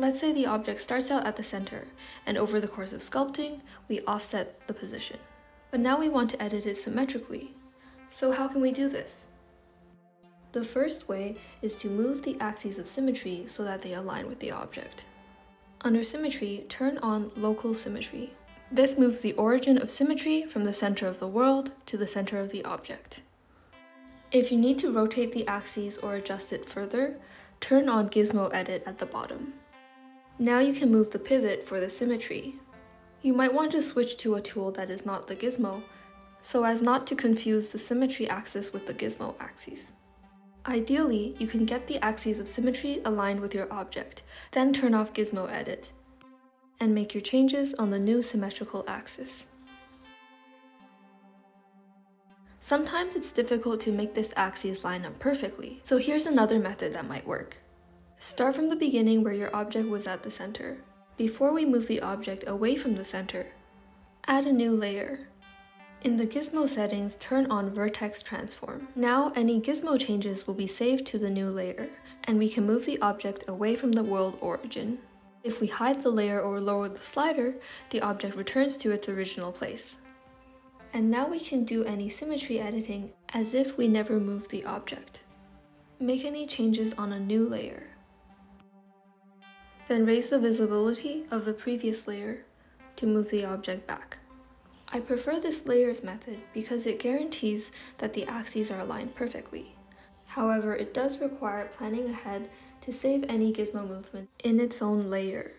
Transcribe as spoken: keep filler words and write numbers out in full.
Let's say the object starts out at the center, and over the course of sculpting, we offset the position. But now we want to edit it symmetrically. So how can we do this? The first way is to move the axes of symmetry so that they align with the object. Under Symmetry, turn on Local Symmetry. This moves the origin of symmetry from the center of the world to the center of the object. If you need to rotate the axes or adjust it further, turn on Gizmo Edit at the bottom. Now you can move the pivot for the symmetry. You might want to switch to a tool that is not the gizmo, so as not to confuse the symmetry axis with the gizmo axis. Ideally, you can get the axes of symmetry aligned with your object, then turn off Gizmo Edit, and make your changes on the new symmetrical axis. Sometimes it's difficult to make this axis line up perfectly, so here's another method that might work. Start from the beginning where your object was at the center. Before we move the object away from the center, add a new layer. In the gizmo settings, turn on Vertex Transform. Now any gizmo changes will be saved to the new layer, and we can move the object away from the world origin. If we hide the layer or lower the slider, the object returns to its original place. And now we can do any symmetry editing as if we never moved the object. Make any changes on a new layer. Then raise the visibility of the previous layer to move the object back. I prefer this layers method because it guarantees that the axes are aligned perfectly. However, it does require planning ahead to save any gizmo movement in its own layer.